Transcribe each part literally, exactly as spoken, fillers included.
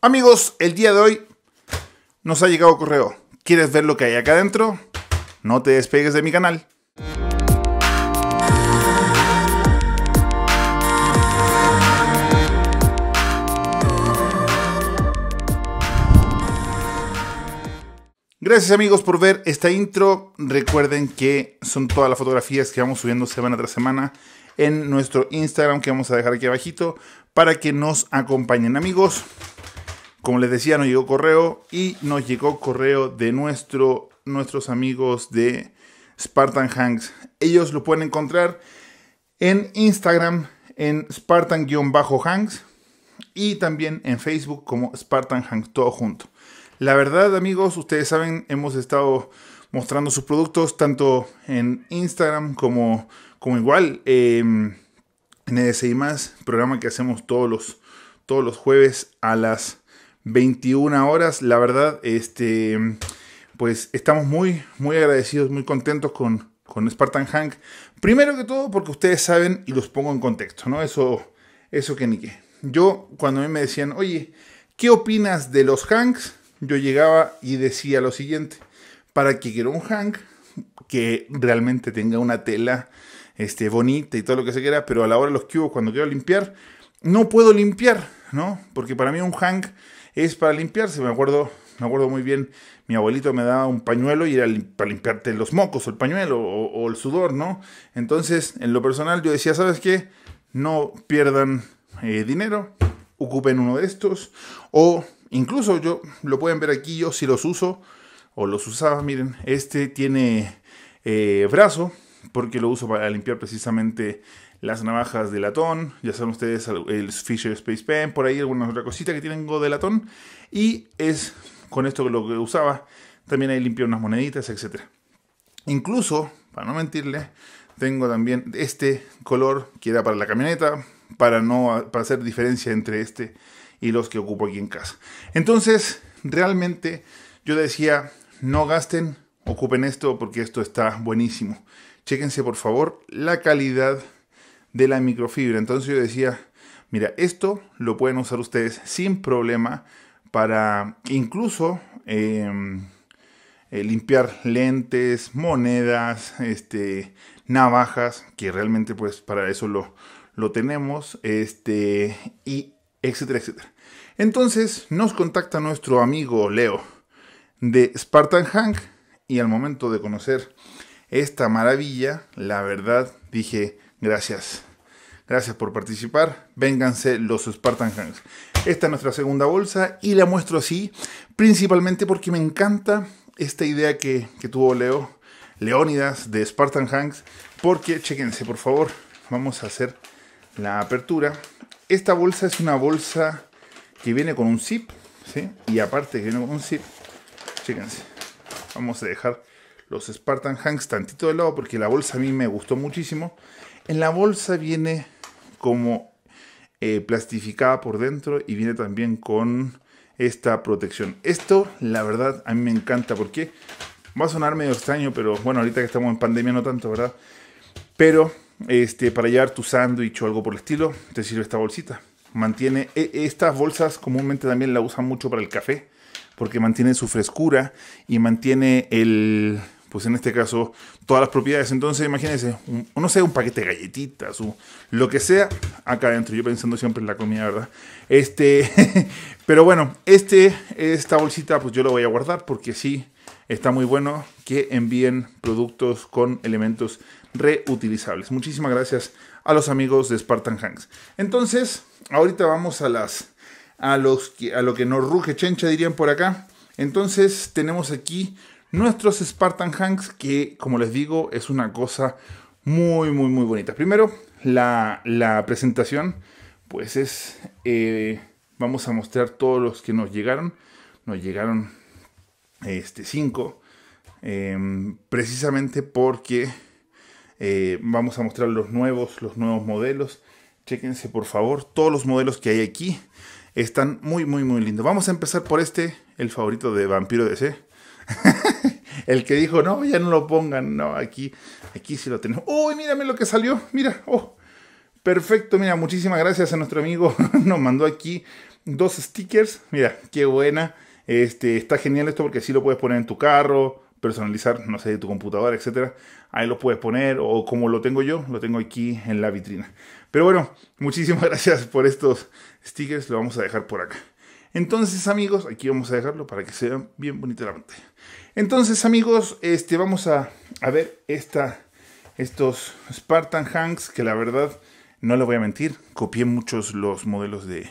Amigos, el día de hoy nos ha llegado correo. ¿Quieres ver lo que hay acá adentro? No te despegues de mi canal. Gracias amigos por ver esta intro. Recuerden que son todas las fotografías que vamos subiendo semana tras semana en nuestro Instagram, que vamos a dejar aquí abajito para que nos acompañen amigos. Como les decía, nos llegó correo y nos llegó correo de nuestro, nuestros amigos de Spartan Hanks. Ellos lo pueden encontrar en Instagram en Spartan-Hanks y también en Facebook como Spartan Hanks, todo junto. La verdad amigos, ustedes saben, hemos estado mostrando sus productos tanto en Instagram como, como igual eh, en E D C y Más, programa que hacemos todos los, todos los jueves a las veintiuna horas, la verdad, este, pues estamos muy, muy agradecidos, muy contentos con, con Spartan Hank. Primero que todo, porque ustedes saben, y los pongo en contexto, ¿no? Eso, eso que ni qué. Yo, cuando a mí me decían, oye, ¿qué opinas de los Hanks? Yo llegaba y decía lo siguiente: para que quiera un Hank que realmente tenga una tela este, bonita y todo lo que se quiera, pero a la hora de los cubos, cuando quiero limpiar, no puedo limpiar, ¿no? Porque para mí un Hank es para limpiarse. Me acuerdo, me acuerdo muy bien, mi abuelito me daba un pañuelo y era para limpiarte los mocos o el pañuelo o, o el sudor, ¿no? Entonces, en lo personal yo decía, ¿sabes qué? No pierdan eh, dinero, ocupen uno de estos. O incluso yo, lo pueden ver aquí, yo si los uso o los usaba, miren, este tiene eh, brazo, porque lo uso para limpiar precisamente las navajas de latón, ya saben ustedes, el Fisher Space Pen, por ahí alguna otra cosita que tienen de latón, y es con esto lo que usaba. También ahí limpio unas moneditas, etcétera. Incluso, para no mentirle, tengo también este color que era para la camioneta, para no para hacer diferencia entre este y los que ocupo aquí en casa. Entonces, realmente yo decía, no gasten, ocupen esto porque esto está buenísimo. Chéquense por favor la calidad de la microfibra. Entonces yo decía, mira, esto lo pueden usar ustedes sin problema para incluso eh, eh, limpiar lentes, monedas, este, navajas, que realmente pues para eso lo, lo tenemos, este, y etcétera, etcétera. Entonces nos contacta nuestro amigo Leo de Spartan Hank y al momento de conocer esta maravilla, la verdad dije, gracias, gracias por participar, vénganse los Spartan Hanks. Esta es nuestra segunda bolsa y la muestro así, principalmente porque me encanta esta idea que, que tuvo Leo, Leónidas de Spartan Hanks, porque, chequense por favor, vamos a hacer la apertura. Esta bolsa es una bolsa que viene con un zip, ¿sí? Y aparte que viene con un zip, chequense, vamos a dejar los Spartan Hanks tantito de lado porque la bolsa a mí me gustó muchísimo. En la bolsa viene como eh, plastificada por dentro y viene también con esta protección. Esto, la verdad, a mí me encanta porque va a sonar medio extraño, pero bueno, ahorita que estamos en pandemia no tanto, ¿verdad? Pero este, para llevar tu sándwich o algo por el estilo, te sirve esta bolsita. Mantiene, estas bolsas comúnmente también la usan mucho para el café porque mantiene su frescura y mantiene el... pues en este caso, todas las propiedades. Entonces, imagínense, un, no sé, un paquete de galletitas, o lo que sea, acá adentro. Yo pensando siempre en la comida, ¿verdad? Este, pero bueno, este, esta bolsita, pues yo la voy a guardar porque sí, está muy bueno que envíen productos con elementos reutilizables. Muchísimas gracias a los amigos de Spartan Hanks. Entonces, ahorita vamos a las, a los, a lo que nos ruge chencha, dirían por acá. Entonces, tenemos aquí nuestros Spartan Hanks, que como les digo es una cosa muy muy muy bonita. Primero la, la presentación, pues es eh, vamos a mostrar todos los que nos llegaron. Nos llegaron este cinco, eh, precisamente porque eh, vamos a mostrar los nuevos los nuevos modelos. Chéquense por favor todos los modelos que hay aquí, están muy muy muy lindos. Vamos a empezar por este, el favorito de Vampiro D C. El que dijo, no, ya no lo pongan. No, aquí, aquí sí lo tenemos. Uy, oh, mírame lo que salió, mira, oh, Perfecto, mira, muchísimas gracias a nuestro amigo. Nos mandó aquí dos stickers. Mira, qué buena. Este, está genial esto porque así lo puedes poner en tu carro, personalizar, no sé, de tu computadora, etcétera. Ahí lo puedes poner, o como lo tengo yo, lo tengo aquí en la vitrina. Pero bueno, muchísimas gracias por estos stickers. Lo vamos a dejar por acá. Entonces, amigos, aquí vamos a dejarlo para que se vean bien bonita la pantalla. Entonces, amigos, este, vamos a, a ver esta, estos Spartan Hanks, que la verdad, no les voy a mentir, copié muchos los modelos de,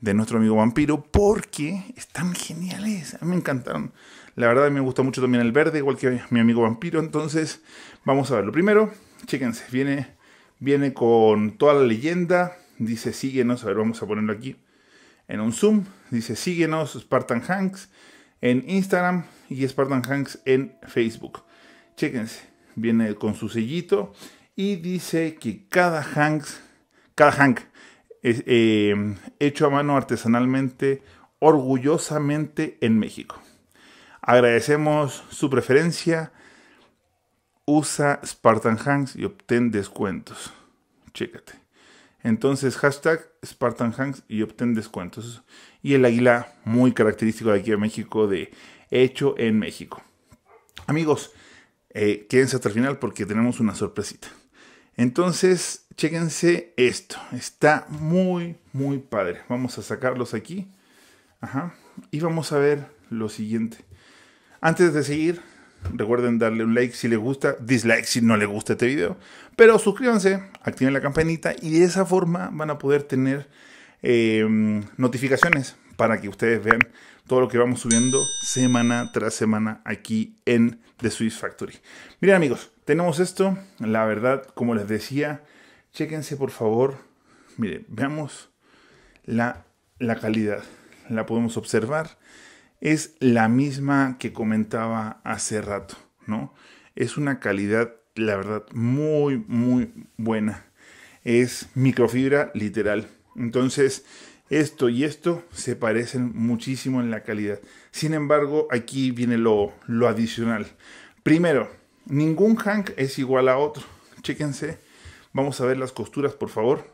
de nuestro amigo Vampiro porque están geniales. A mí me encantaron. La verdad, me gusta mucho también el verde, igual que mi amigo Vampiro. Entonces, vamos a verlo. Primero, chéquense, viene, viene con toda la leyenda. Dice, síguenos. A ver, vamos a ponerlo aquí. En un zoom, dice síguenos Spartan Hanks en Instagram y Spartan Hanks en Facebook. Chéquense, viene con su sellito y dice que cada Hanks, cada Hank es eh, hecho a mano artesanalmente, orgullosamente en México. Agradecemos su preferencia, usa Spartan Hanks y obtén descuentos. Chécate. Entonces, hashtag Spartan Hanks y obtén descuentos. Y el águila muy característico de aquí de México, de hecho en México. Amigos, eh, quédense hasta el final porque tenemos una sorpresita. Entonces, chéquense esto. Está muy, muy padre. Vamos a sacarlos aquí. Ajá. Y vamos a ver lo siguiente. Antes de seguir, recuerden darle un like si les gusta, dislike si no les gusta este video, pero suscríbanse, activen la campanita y de esa forma van a poder tener eh, notificaciones para que ustedes vean todo lo que vamos subiendo semana tras semana aquí en The Swiss Factory. Miren, amigos, tenemos esto, la verdad, como les decía, chéquense por favor, miren, veamos la, la calidad, la podemos observar. Es la misma que comentaba hace rato, ¿no? Es una calidad, la verdad, muy, muy buena. Es microfibra literal. Entonces, esto y esto se parecen muchísimo en la calidad. Sin embargo, aquí viene lo, lo adicional. Primero, ningún Hank es igual a otro. Chéquense. Vamos a ver las costuras, por favor.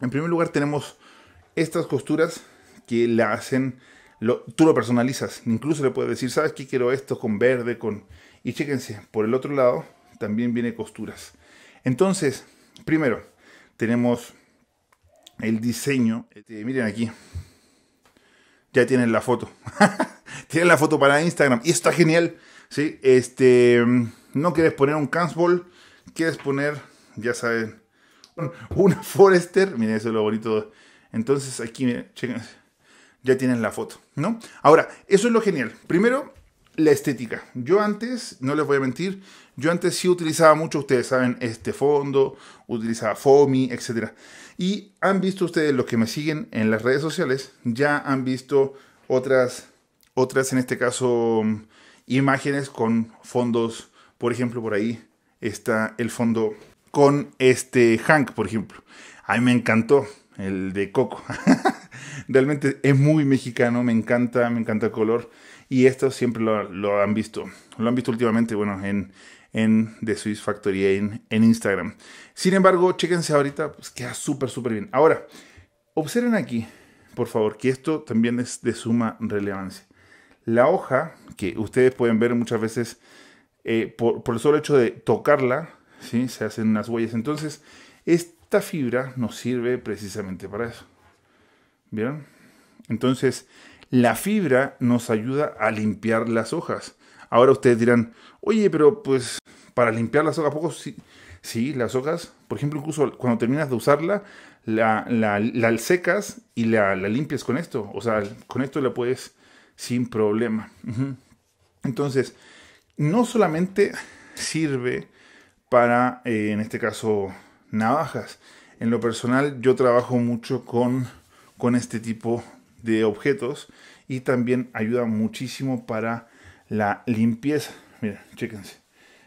En primer lugar, tenemos estas costuras que la hacen... Lo, tú lo personalizas, incluso le puedes decir, ¿sabes qué? Quiero esto con verde, con... Y chéquense, por el otro lado también viene costuras. Entonces, primero, tenemos el diseño. Este, miren aquí, ya tienen la foto. Tienen la foto para Instagram y está genial, ¿sí? Este, no quieres poner un Cansball, quieres poner, ya saben, una Forester. Miren, eso es lo bonito. Entonces aquí, miren, chéquense. Ya tienen la foto, ¿no? Ahora, eso es lo genial. Primero, la estética. Yo antes, no les voy a mentir, yo antes sí utilizaba mucho, ustedes saben, este fondo, utilizaba foamy, etcétera. Y han visto ustedes, los que me siguen en las redes sociales, ya han visto otras, otras en este caso, imágenes con fondos. Por ejemplo, por ahí está el fondo con este Hank, por ejemplo. A mí me encantó el de Coco. Realmente es muy mexicano, me encanta, me encanta el color. Y esto siempre lo, lo han visto. Lo han visto últimamente, bueno, en, en The Swiss Factory, en, en Instagram. Sin embargo, chéquense ahorita, pues queda súper, súper bien. Ahora, observen aquí, por favor, que esto también es de suma relevancia. La hoja, que ustedes pueden ver muchas veces, eh, por, por el solo hecho de tocarla, ¿sí? Se hacen unas huellas. Entonces, esta fibra nos sirve precisamente para eso. ¿Vieron? Entonces, la fibra nos ayuda a limpiar las hojas. Ahora ustedes dirán, oye, pero pues para limpiar las hojas, ¿a poco sí? Sí, las hojas, por ejemplo, incluso cuando terminas de usarla, la, la, la secas y la, la limpias con esto. O sea, con esto la puedes sin problema. Uh-huh. Entonces, no solamente sirve para, eh, en este caso, navajas. En lo personal, yo trabajo mucho con... con este tipo de objetos y también ayuda muchísimo para la limpieza. Miren, chéquense.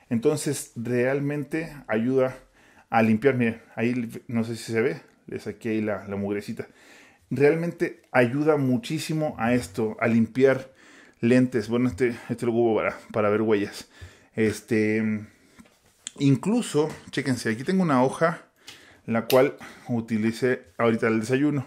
Entonces realmente ayuda a limpiar. Miren, ahí no sé si se ve, le saqué ahí la, la mugrecita. Realmente ayuda muchísimo a esto, a limpiar lentes. Bueno, este, este lo ocupo para, para ver huellas. Este, incluso, chéquense, aquí tengo una hoja la cual utilicé ahorita el desayuno.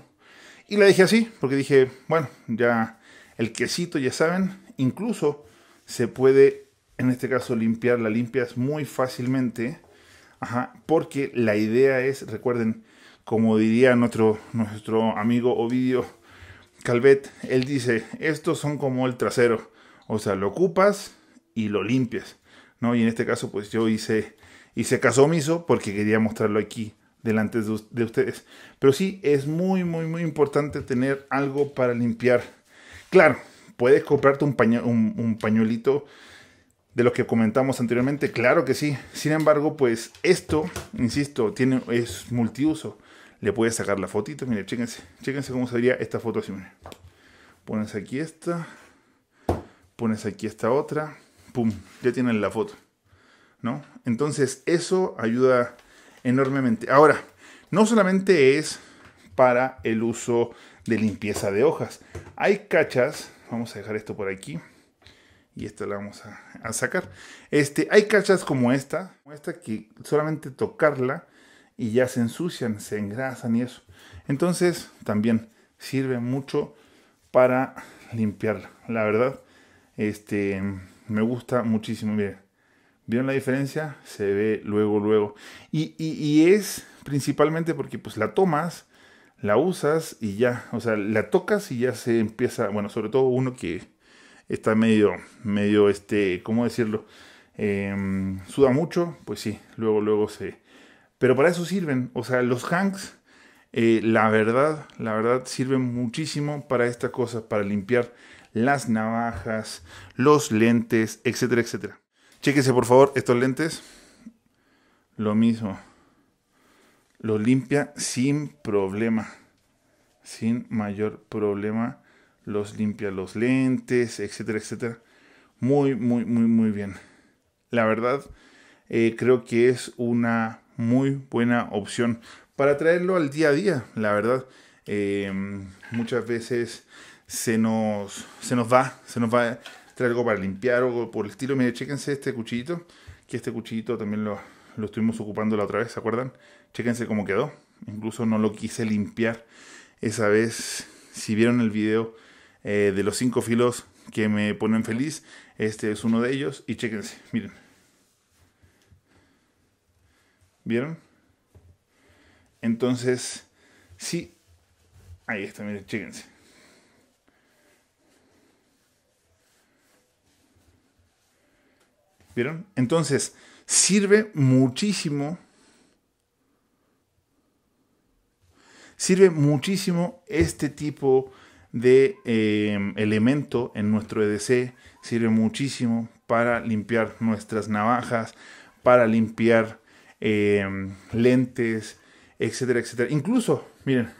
Y la dejé así porque dije, bueno, ya el quesito, ya saben, incluso se puede, en este caso, limpiar. La limpias muy fácilmente, ajá, porque la idea es, recuerden, como diría nuestro, nuestro amigo Ovidio Calvet, él dice, estos son como el trasero, o sea, lo ocupas y lo limpias, ¿no? Y en este caso, pues yo hice, hice caso omiso porque quería mostrarlo aquí delante de ustedes. Pero sí, es muy, muy, muy importante tener algo para limpiar. Claro, puedes comprarte un, paño, un, un pañuelito de los que comentamos anteriormente, claro que sí. Sin embargo, pues esto, insisto, tiene, es multiuso. Le puedes sacar la fotito, miren, chéquense, chéquense cómo sería esta foto así, miren. Pones aquí esta, pones aquí esta otra, pum, ya tienen la foto, ¿no? Entonces, eso ayuda enormemente. Ahora, no solamente es para el uso de limpieza de hojas. Hay cachas, vamos a dejar esto por aquí y esta la vamos a, a sacar. Este, hay cachas como esta, como esta que solamente tocarla y ya se ensucian, se engrasan y eso. Entonces, también sirve mucho para limpiarla. La verdad, este, me gusta muchísimo. Miren, ¿vieron la diferencia? Se ve luego, luego. Y, y, y es principalmente porque pues la tomas, la usas y ya. O sea, la tocas y ya se empieza. Bueno, sobre todo uno que está medio, medio, este, ¿cómo decirlo? Eh, suda mucho, pues sí, luego, luego se... Pero para eso sirven. O sea, los Hanks, eh, la verdad, la verdad, sirven muchísimo para esta cosa, para limpiar las navajas, los lentes, etcétera, etcétera. Chéquense por favor estos lentes, lo mismo, los limpia sin problema, sin mayor problema, los limpia los lentes, etcétera, etcétera. Muy, muy, muy, muy bien. La verdad, eh, creo que es una muy buena opción para traerlo al día a día. La verdad, eh, muchas veces se nos, se nos va, se nos va... traer algo para limpiar o algo por el estilo. Mire, chéquense este cuchillito, que este cuchillito también lo, lo estuvimos ocupando la otra vez, ¿se acuerdan? Chéquense cómo quedó, incluso no lo quise limpiar esa vez. Si vieron el video eh, de los cinco filos que me ponen feliz, este es uno de ellos y chéquense, miren. ¿Vieron? Entonces, sí, ahí está, miren, chéquense. ¿Vieron? Entonces, sirve muchísimo. Sirve muchísimo este tipo de eh, elemento en nuestro E D C. Sirve muchísimo para limpiar nuestras navajas, para limpiar eh, lentes, etcétera, etcétera. Incluso, miren,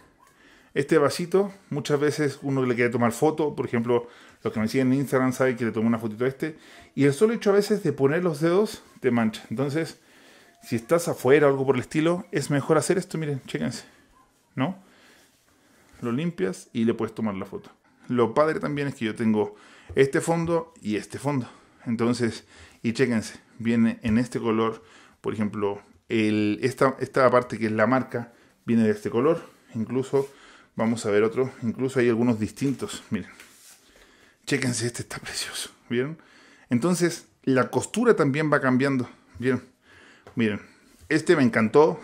este vasito, muchas veces uno le quiere tomar foto, por ejemplo... Los que me siguen en Instagram saben que le tomé una fotito a este. Y el solo hecho a veces de poner los dedos te mancha. Entonces, si estás afuera o algo por el estilo, es mejor hacer esto. Miren, chéquense, ¿no? Lo limpias y le puedes tomar la foto. Lo padre también es que yo tengo este fondo y este fondo. Entonces, y chéquense, viene en este color. Por ejemplo, el, esta, esta parte que es la marca viene de este color. Incluso, vamos a ver otro. Incluso hay algunos distintos, miren. Chéquense, este está precioso, ¿vieron? Entonces, la costura también va cambiando, ¿vieron? Miren, este me encantó,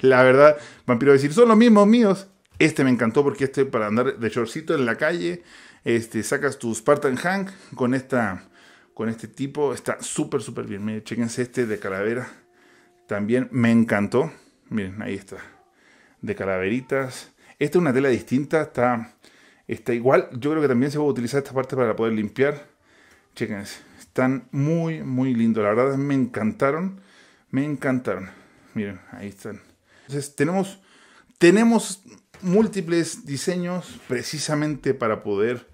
la verdad, Vampiro decir, son los mismos míos. Este me encantó porque este para andar de shortcito en la calle, este, sacas tu Spartan Hanks con, esta, con este tipo, está súper, súper bien. Miren, chéquense este de calavera, también me encantó. Miren, ahí está, de calaveritas. Esta es una tela distinta, está... Está igual, yo creo que también se puede utilizar esta parte para poder limpiar. Chéquense, están muy, muy lindos. La verdad me encantaron, me encantaron. Miren, ahí están. Entonces tenemos, tenemos múltiples diseños precisamente para poder,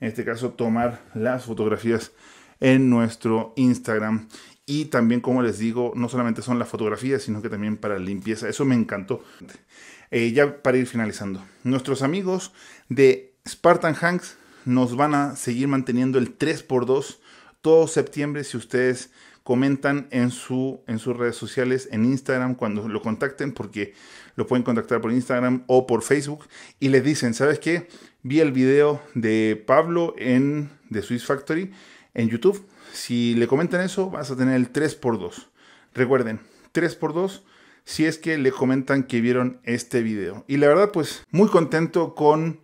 en este caso, tomar las fotografías en nuestro Instagram. Y también, como les digo, no solamente son las fotografías, sino que también para limpieza. Eso me encantó. Eh, ya para ir finalizando, nuestros amigos de... Spartan Hanks nos van a seguir manteniendo el tres por dos todo septiembre. Si ustedes comentan en, su, en sus redes sociales, en Instagram, cuando lo contacten, porque lo pueden contactar por Instagram o por Facebook, y les dicen, ¿sabes qué? Vi el video de Pablo en The Swiss Factory en YouTube. Si le comentan eso, vas a tener el tres por dos. Recuerden, tres por dos si es que le comentan que vieron este video. Y la verdad, pues, muy contento con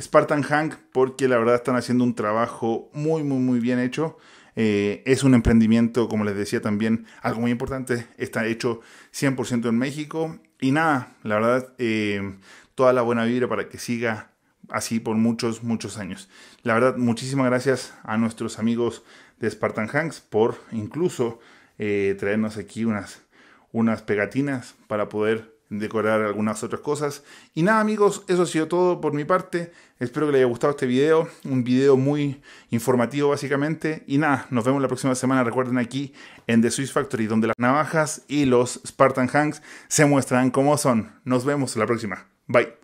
Spartan Hanks, porque la verdad están haciendo un trabajo muy, muy, muy bien hecho. Eh, es un emprendimiento, como les decía también, algo muy importante. Está hecho cien por ciento en México. Y nada, la verdad, eh, toda la buena vibra para que siga así por muchos, muchos años. La verdad, muchísimas gracias a nuestros amigos de Spartan Hanks por incluso eh, traernos aquí unas, unas pegatinas para poder decorar algunas otras cosas. Y nada, amigos, eso ha sido todo por mi parte. Espero que les haya gustado este video, un video muy informativo básicamente. Y nada, nos vemos la próxima semana. Recuerden, aquí en The Swiss Factory, donde las navajas y los Spartan Hanks se muestran como son. Nos vemos la próxima. Bye.